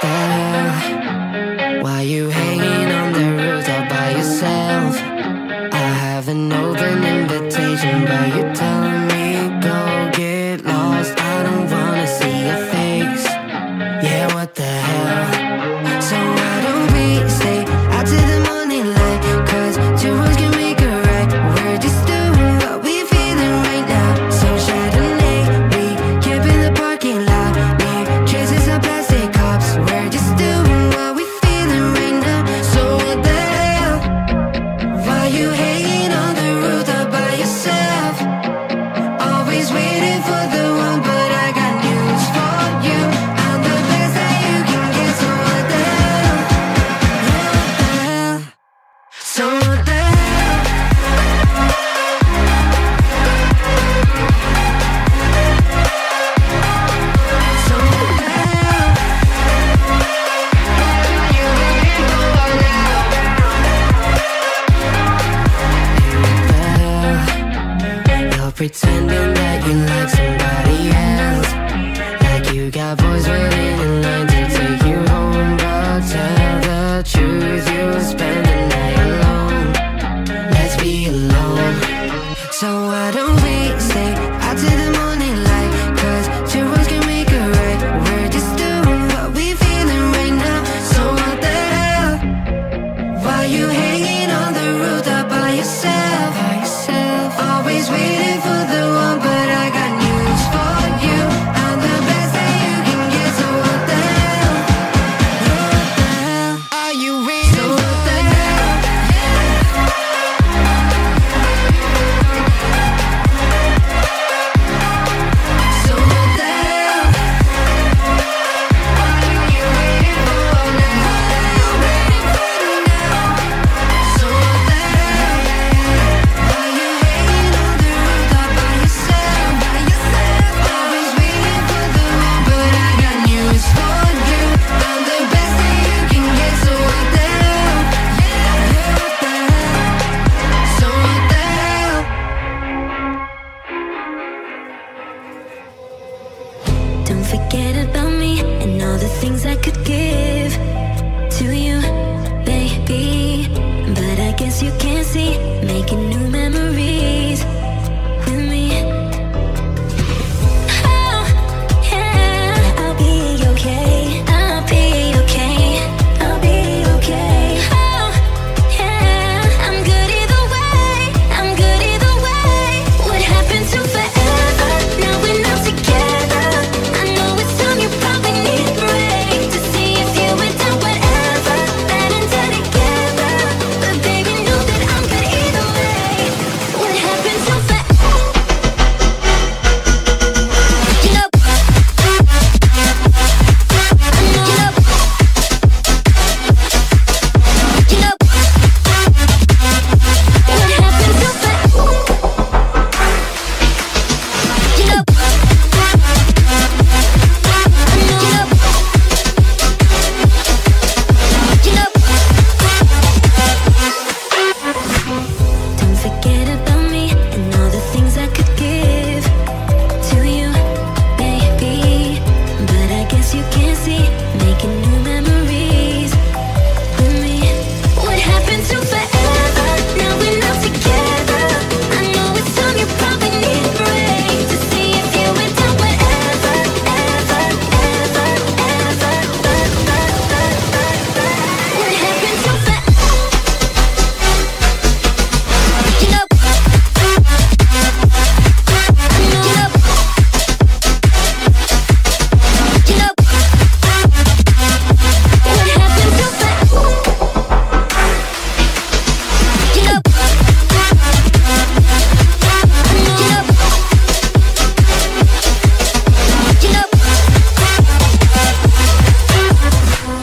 Oh, why you hanging on the rooftop by yourself? I have an open invitation, but you're telling me go get lost. I don't wanna see your face. Yeah, what the hell? So why don't we stay out till the morning light? 'Cause two words can make a right. We're just doing what we feeling right now. So Chardonnay, we keep in the parking lot. Leave traces of plastic cups. We're just doing what we feeling right now. So what the hell? Why you hanging on the rooftop by yourself? Always waiting for the one, but I got news for you. I'm the best that you can get. So what the hell? Yeah, what the hell? So what the hell? So what the hell? Why you hanging on the rooftop? You're pretending that you like somebody else, like you got boys waiting in line to take you home. But tell the truth, you spend the night alone. Let's be alone. So why don't we stay out till the morning light? 'Cause two words can make a right. We're just doing what we feeling right now. So what the hell? Why you hanging on the rooftop by yourself? Always waiting for the one, but I got news for you. I'm the best that you can get. So what the hell? Yeah, what the hell? Are you ready? So what the hell? So what the hell? What are you waiting for now? What are you waiting for now? So what the hell? Why you hanging on the rooftop by yourself? Always waiting for the one, but I got news for you. I'm the best that you can get. So what the hell? Yeah, what the hell? So what the hell? Don't forget about me and all the things I could give to you, baby. But I guess you can't see making new memories with me. Oh, yeah, I'll be okay. I'll be okay. I'll be okay. Oh, yeah, I'm good either way. I'm good either way. What happened to forever? Now we're not together. I know it's time you probably need a break to see if you went down whatever. Bad and dead together, but baby know that I'm good either way. What happened to forever? You know, you know, you know. What happened to forever? You know, you know, you know. Don't forget about me and all the things I could give to you, baby. But I guess you can't see making new memories with me. What happened to forever? Now we're not together. I know it's time you probably need a break to see if you went down whatever, ever, ever, ever. What happened to forever? You know, you know, you know. What happened to forever? You know, you know, you know.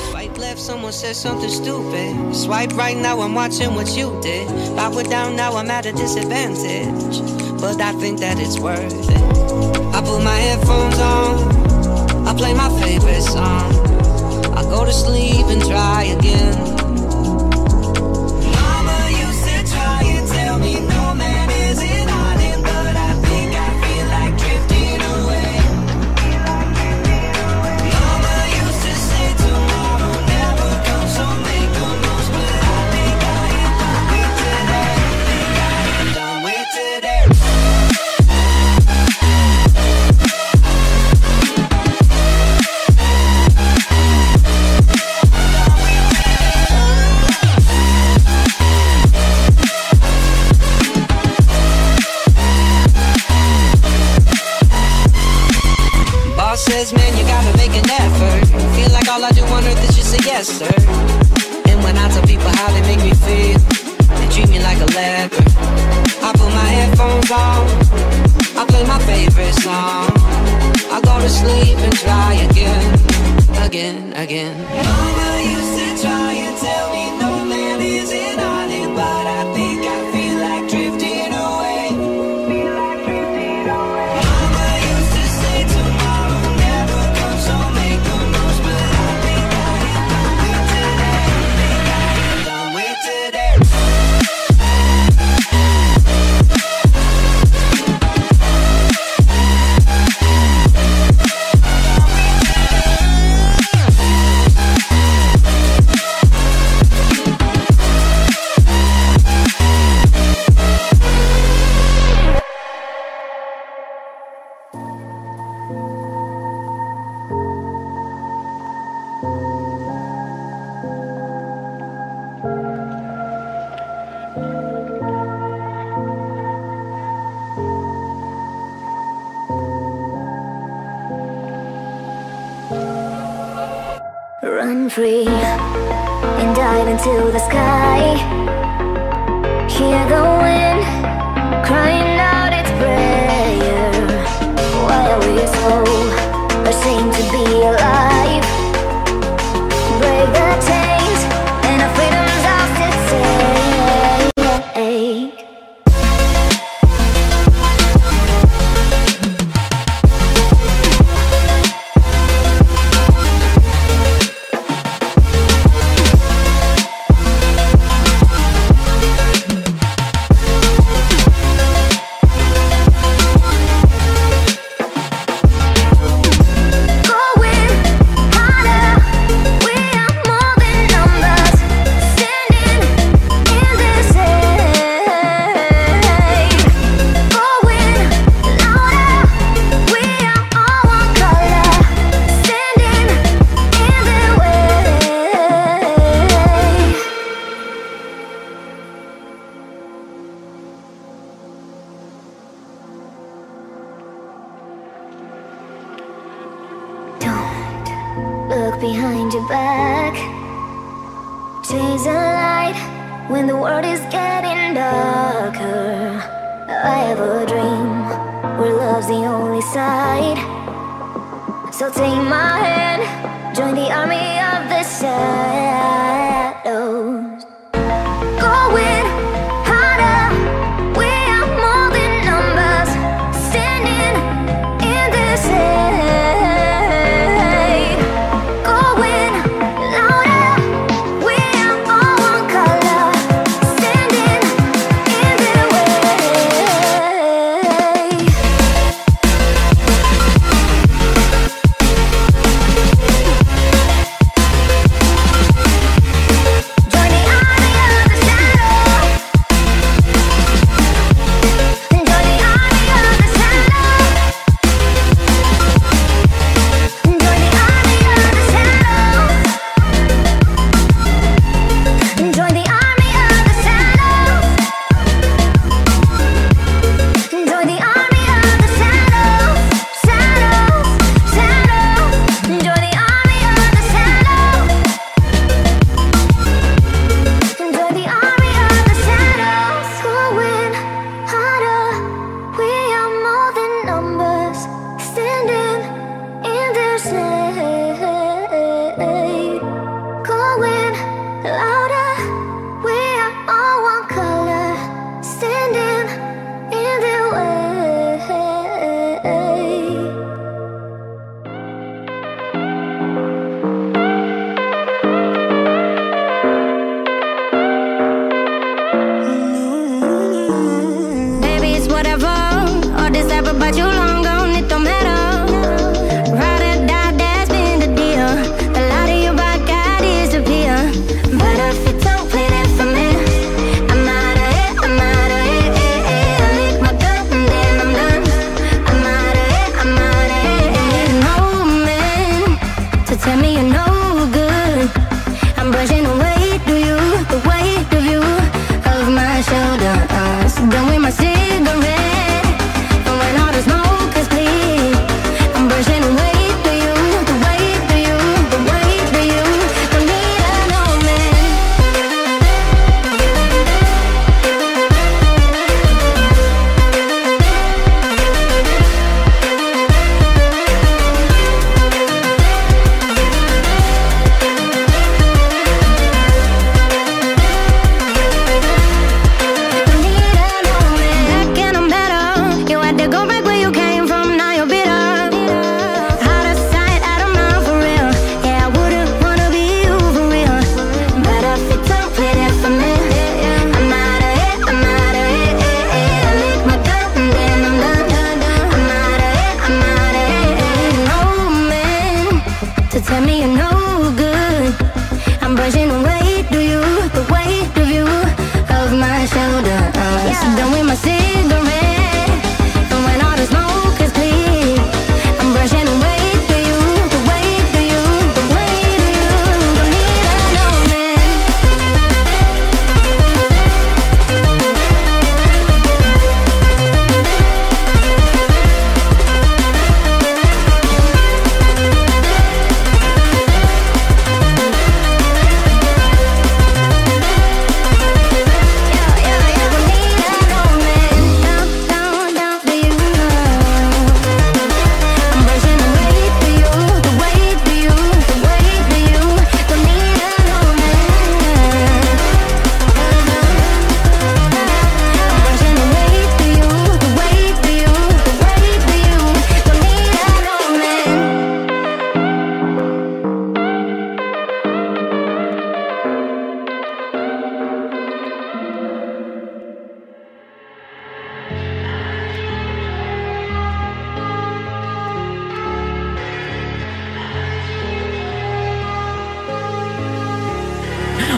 Swipe left, someone said something stupid. Swipe right, now I'm watching what you did. If I were down now, I'm at a disadvantage, but I think that it's worth it. I put my headphones on, I play my favorite song, I go to sleep and try again. Mama, you said try and tell me no man isn't on it, but I think I feel like drifting away. Mama used to say too much. yes sir. And when I tell people how they make me feel, they treat me like a leper. I put my headphones on, I play my favorite song, I go to sleep and try again, again, again. Mama used to try and tell me no man is in on it, but I think I feel like drifting away. Mama used to say tomorrow never comes, so make the most, but I think I am done with today. Think I am done with today. Run free and dive into the sky. Hear the wind crying out its prayer. Why are we so ashamed to be alive? Break the chains and our freedom's ours to take. Look behind your back. Chase a light when the world is getting darker. I have a dream where love's the only side. So take my hand, join the army of the shadows. Going harder, we are more than numbers, standing in this air. Join me.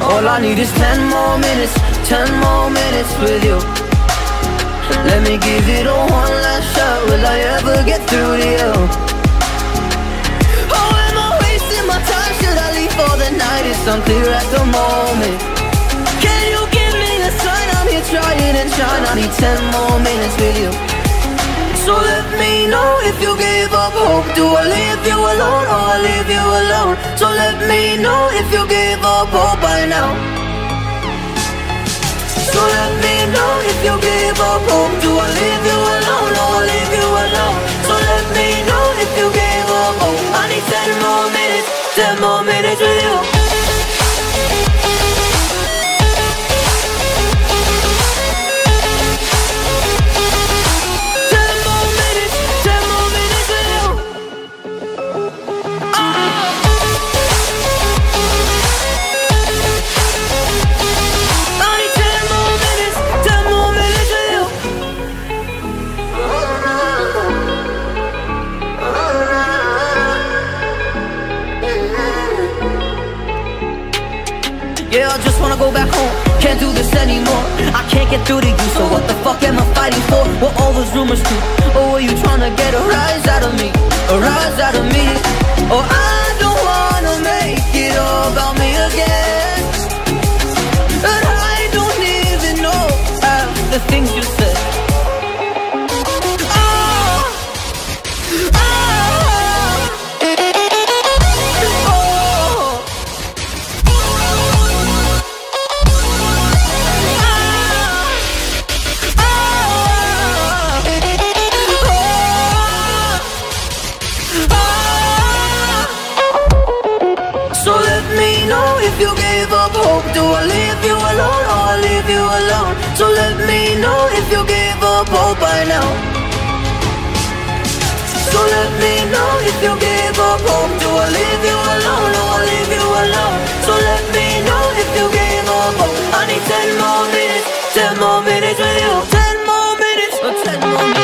All I need is 10 more minutes, 10 more minutes with you. Let me give it a one last shot. Will I ever get through to you? Oh, am I wasting my time? Should I leave for the night? It's unclear at the moment. Can you give me a sign? I'm here trying and trying. I need 10 more minutes with you. So let me know if you gave up hope. Do I leave you alone or I leave you alone? So let me know if you gave up hope by now. So let me know if you gave up hope. Do I leave you alone or I leave you alone? So let me know if you gave up hope. I need 10 more minutes, 10 more minutes with you. Yeah, I just wanna go back home. Can't do this anymore. I can't get through to you, so what the fuck am I fighting for? What all those rumors do? Or were you trying to get a rise out of me? A rise out of me? Or I don't wanna make it all about me again. And I don't even know half the things you said. Do I leave you alone or I leave you alone? So let me know if you gave up hope by now. So let me know if you gave up hope. Do I leave you alone or I leave you alone? So let me know if you gave up hope. I need 10 more minutes, 10 more minutes with you. 10 more minutes, or 10 more minutes. Some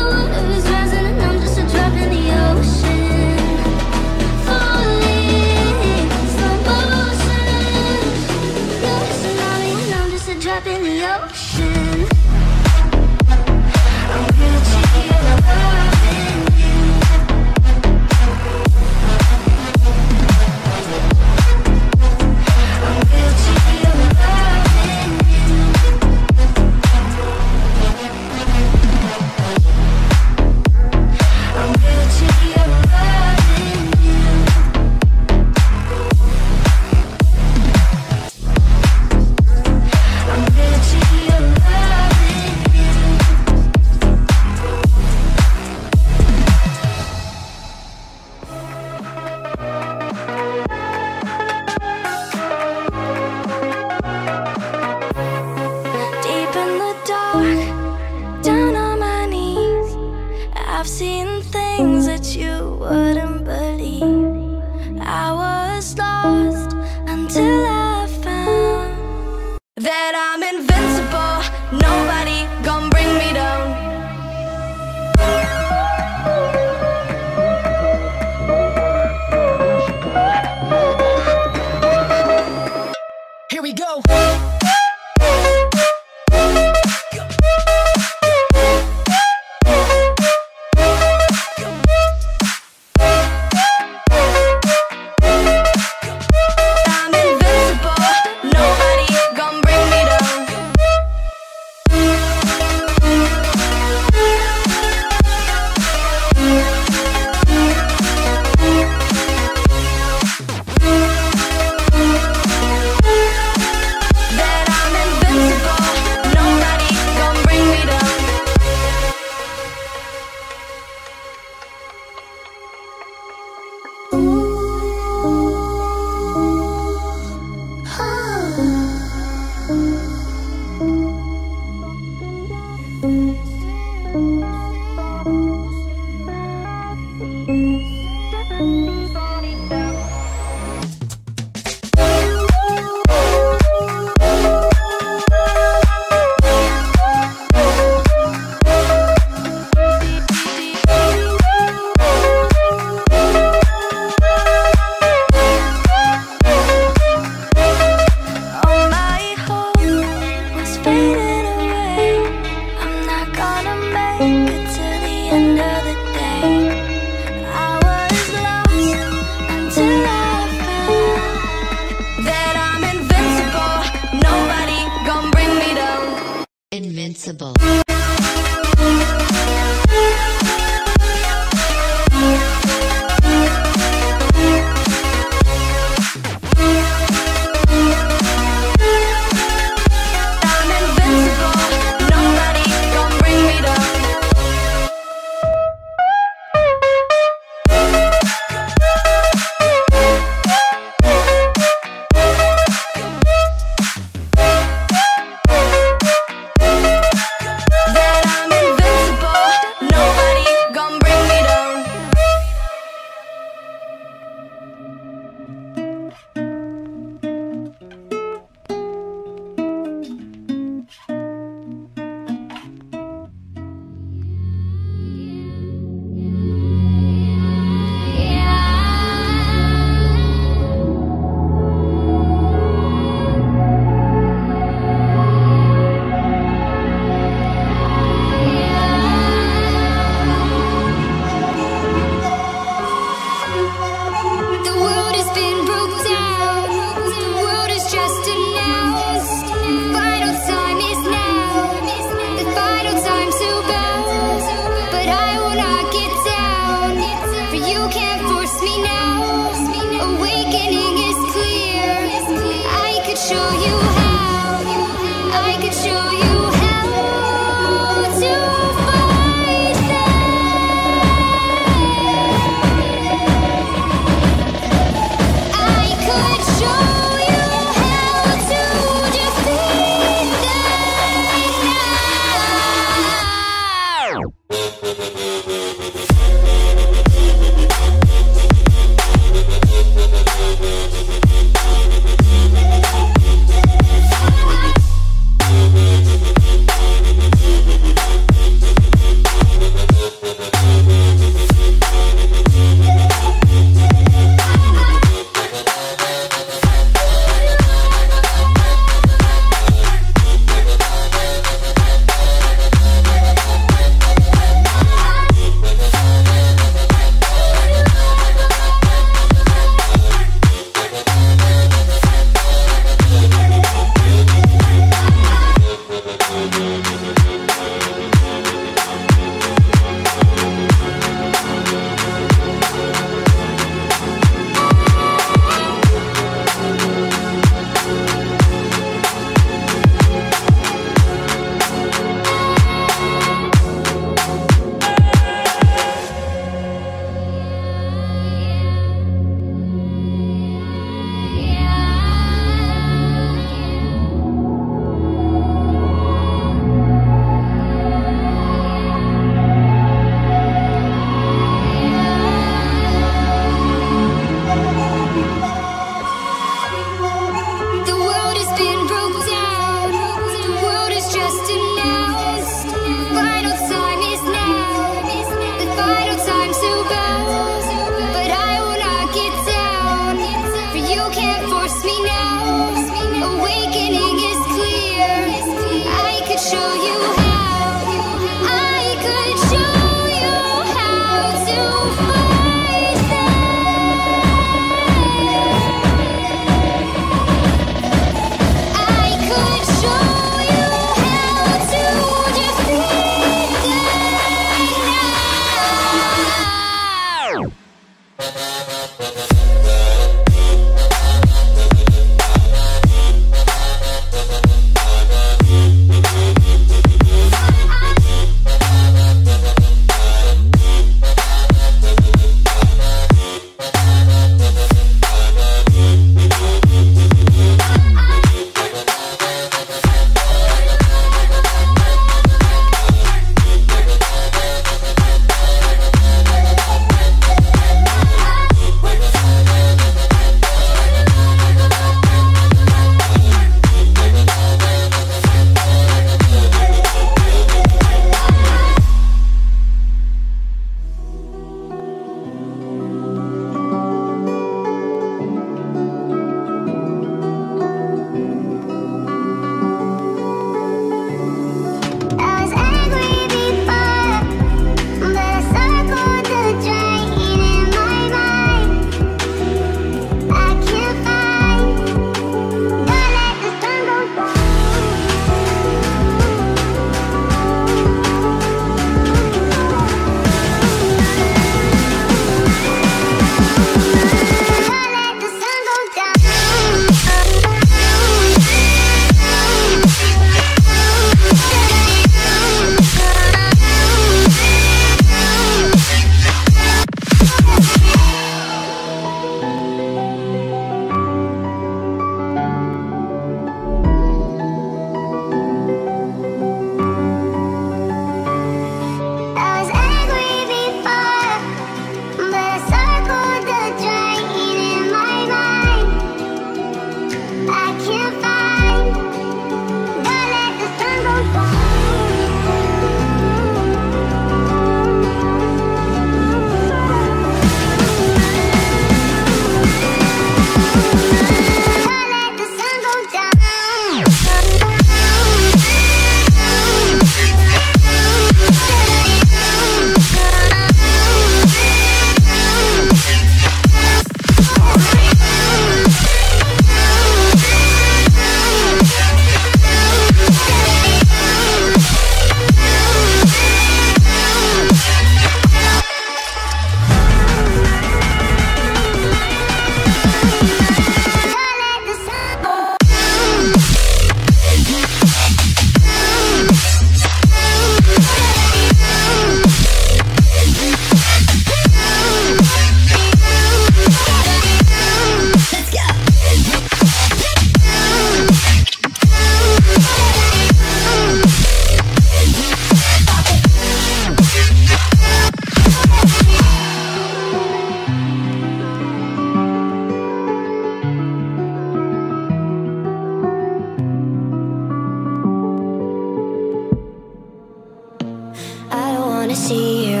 wanna see you.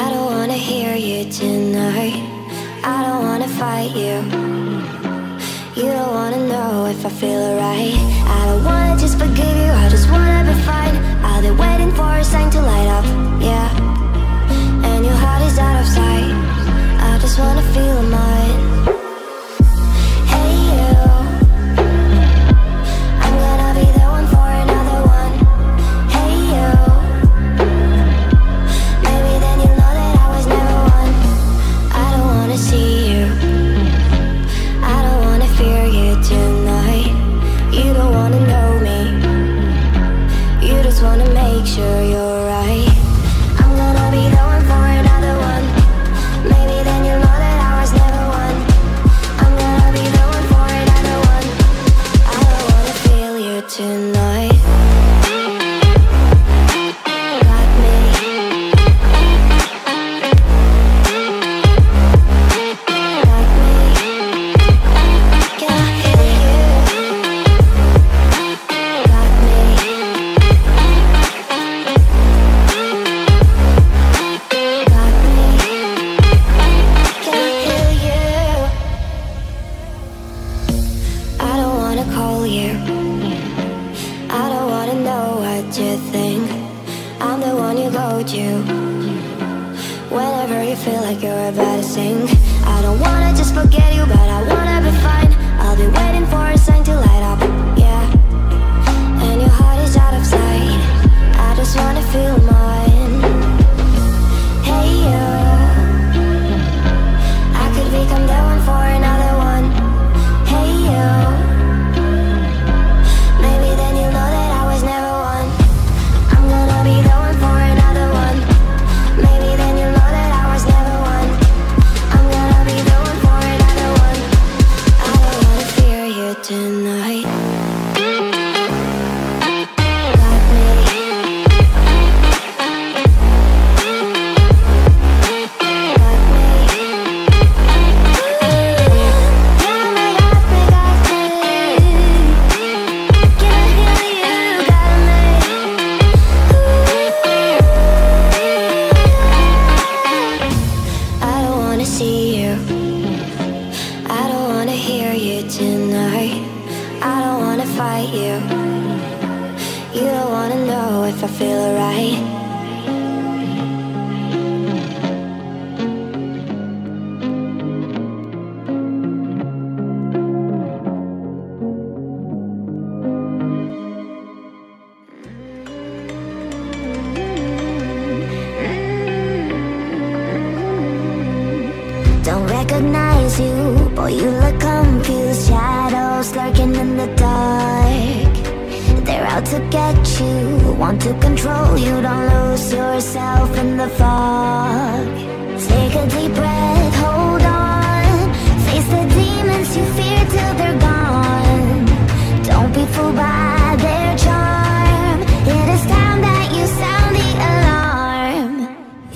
I don't wanna hear you tonight. I don't wanna fight you. You don't wanna know if I feel alright. I don't wanna just forgive you, I just wanna be fine. I'll be waiting for a sign to light up, yeah. And your heart is out of sight. I just wanna feel mine.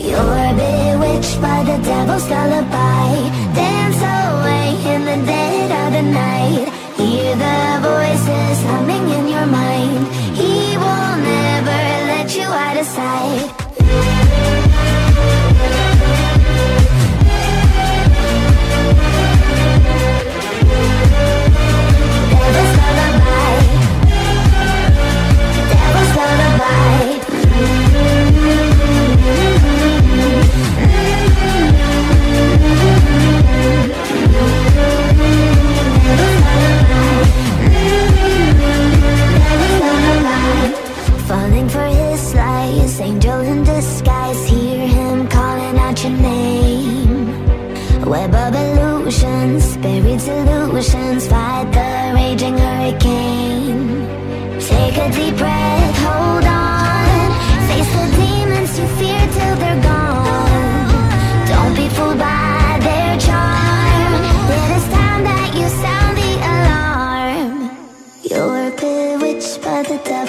You're bewitched by the devil's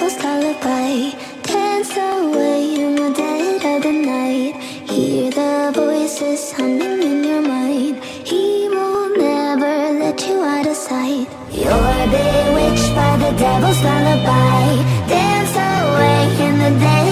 lullaby. Dance away in the day.